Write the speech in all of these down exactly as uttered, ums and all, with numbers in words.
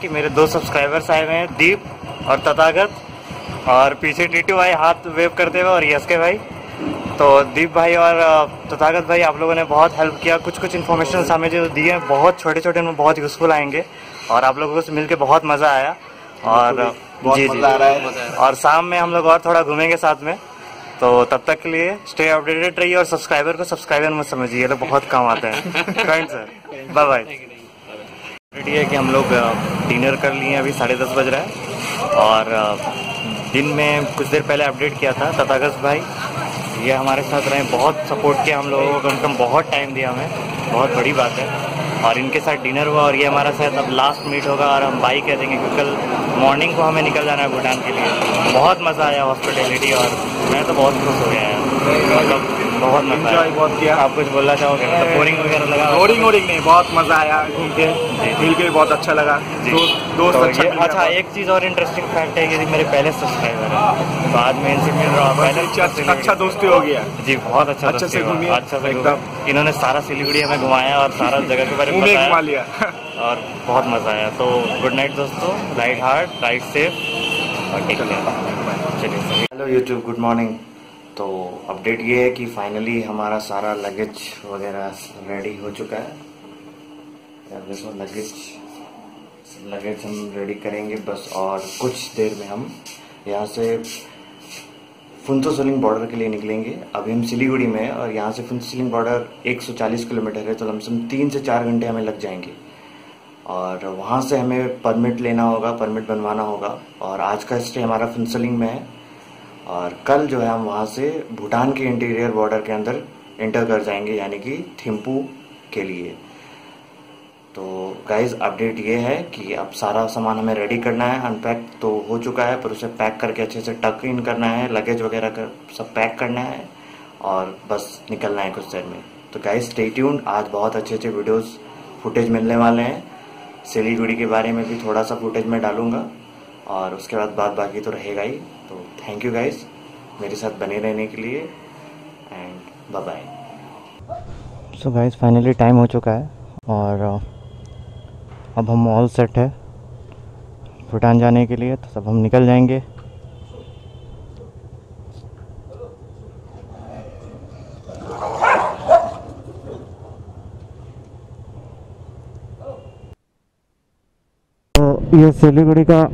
कि मेरे दो सब्सक्राइबर्स आए हुए हैं, दीप और ततागत, और पीछे टी टू आई हाथ वेव करते हुए, और यस्के भाई। तो दीप भाई और ततागत भाई, आप लोगों ने बहुत हेल्प किया। कुछ कुछ इन्फॉर्मेशन हमें जो दिए हैं बहुत छोटे छोटे में बहुत यूज़फुल आएंगे, और आप लोगों से मिलके बहुत मज़ा आया। और जी जी, और शाम में हम लोग और थोड़ा घूमेंगे साथ में। तो तब तक के लिए स्टे अपडेटेड रहिए, और सब्सक्राइबर को सब्सक्राइबर मत समझिए, ये लोग बहुत काम आते हैं। Thank sir, bye bye. ये कि हम लोग डिनर कर लिए हैं, अभी साढ़े दस बज रहा है। और दिन में कुछ देर पहले अपडेट किया था, तथागत भाई ये हमारे साथ रहे, बहुत सपोर्ट किया हम लोगों को, कम से कम बहुत टाइम दिया हमें, बहुत बड़ी बात है। और इनके साथ डिनर हुआ, और ये हमारा साथ अब लास्ट मीट होगा, और हम बाई कह देंगे क्योंकि कल मॉर्निंग को हमें निकल जाना है भूटान के लिए। बहुत मज़ा आया हॉस्पिटैलिटी, और मैं तो बहुत खुश हो गया, मतलब बहुत मजा आया, बहुत किया। आप कुछ बोलना चाहोगे? मतलब बोरिंग वगैरह लगा? बोरिंग बोरिंग नहीं, बहुत मज़ा आया घूम के, मिल के बहुत अच्छा लगा, दोस्त अच्छे। अच्छा, एक चीज़ और इंटरेस्टिंग फैक्ट है कि मेरे पहले सब्सक्राइबर हैं, बाद में इनसे मिल रहा हूँ, अच्छा दोस्ती हो गया जी, बहुत अच्छा अच्छा से घूमिए, अच्छा से एकदम। इन्होंने सारा सिलीगुड़ी हमें घुमाया, और सारा जगह के बारे में घुमा लिया, और बहुत मज़ा आया। तो गुड नाइट दोस्तों, राइड हार्ड, राइड सेफ, और टेक केयर। चलिए, हेलो यूट्यूब, गुड मॉर्निंग। तो अपडेट ये है कि फाइनली हमारा सारा लगेज वगैरह रेडी हो चुका है। यार देखो, लगेज लगेज हम रेडी करेंगे बस, और कुछ देर में हम यहाँ से फुनसोलिंग बॉर्डर के लिए निकलेंगे। अभी हम सिलीगुड़ी में हैं, और यहाँ से फुनसोलिंग बॉर्डर एक सौ चालीस किलोमीटर है, तो कम से कम तीन से चार घंटे हमें लग जाएंगे। और वहाँ से हमें परमिट लेना होगा, परमिट बनवाना होगा, और आज का स्टे हमारा फुनसोलिंग में है। और कल जो है हम वहाँ से भूटान के इंटीरियर बॉर्डर के अंदर एंटर कर जाएंगे, यानी कि थिम्पू के लिए। तो गाइज अपडेट ये है कि अब सारा सामान हमें रेडी करना है, अनपैक तो हो चुका है, पर उसे पैक करके अच्छे से टक इन करना है, लगेज वगैरह कर सब पैक करना है, और बस निकलना है कुछ देर में। तो गाइज स्टे ट्यून्ड, आज बहुत अच्छे अच्छे वीडियोज़ फुटेज मिलने वाले हैं, सिलीगुड़ी के बारे में भी थोड़ा सा फुटेज मैं डालूँगा, और उसके बाद बात बाकी तो रहेगा ही। तो थैंक यू गाइज मेरे साथ बने रहने के लिए, and bye bye. So guys finally time हो चुका है, और अब हम ऑल सेट है भूटान जाने के लिए, तो सब हम निकल जाएंगे। तो ये सिलीगुड़ी का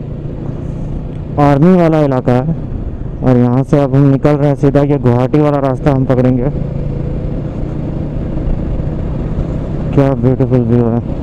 आर्मी वाला इलाका है, और यहाँ से अब हम निकल रहे हैं सीधा, ये गुवाहाटी वाला रास्ता हम पकड़ेंगे। क्या ब्यूटीफुल व्यू है।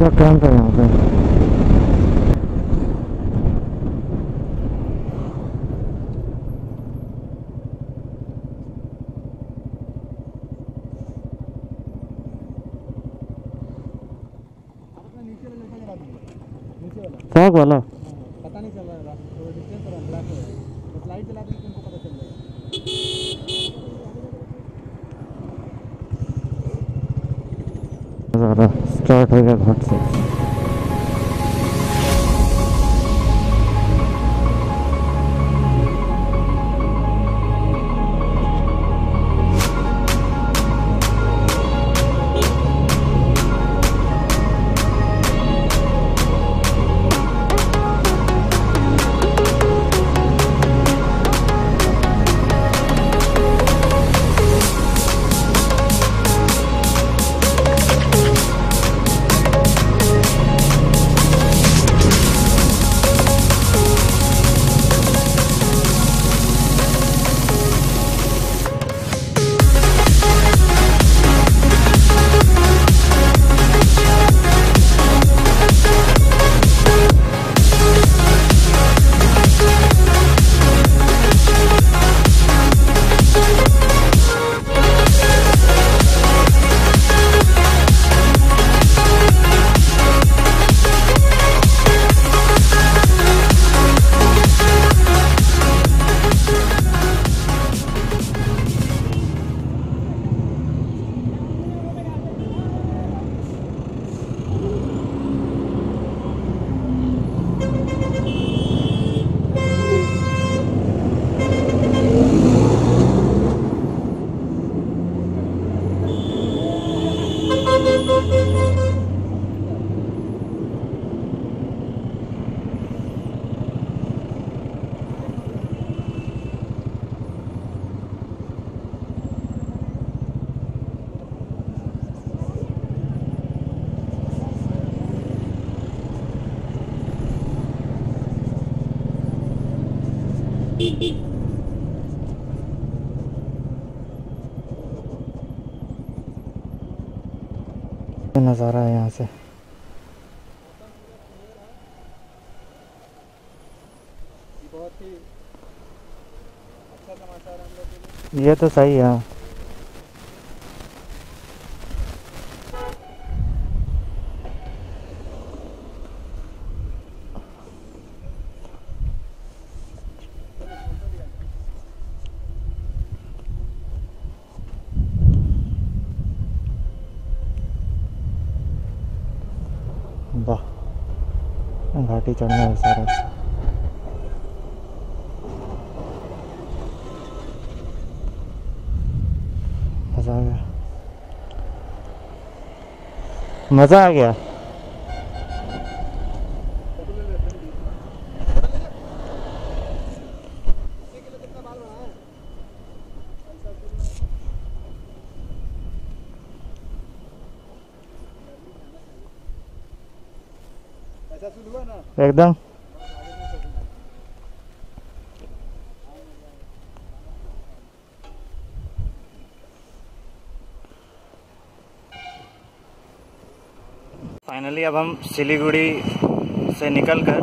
का काम था यहाँ पे। फॉग वाला पता नहीं चल रहा है, तो लाइट जला के तुमको पता चल जाएगा। नजारा स्टार्ट हो गया घाट से। नज़ारा है यहाँ से। बहुत ही अच्छा समाचार है हम लोग के लिए। ये तो सही है। वाह, घाटी चढ़ना है सारा। मज़ा आ गया। एकदम फाइनली अब हम सिलीगुड़ी से निकलकर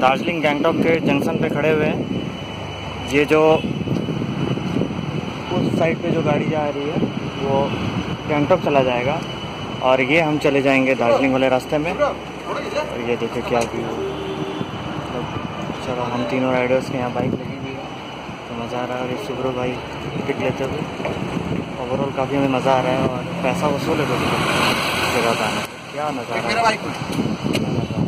दार्जिलिंग गैंगटॉक के जंक्शन पे खड़े हुए हैं। ये जो उस साइड पे जो गाड़ी जा रही है वो गैंगटॉक चला जाएगा और ये हम चले जाएंगे दार्जिलिंग वाले रास्ते में। और ये देखिए क्या व्यू है। चलो हम तीनों राइडर्स के यहाँ बाइक लगी हुई है तो मज़ा आ रहा है। और ये सुबरू भाई टिकट लेते हुए ओवरऑल काफ़ी हमें मज़ा आ रहा है और पैसा वसूल है जगह पर आने। क्या नज़ारा।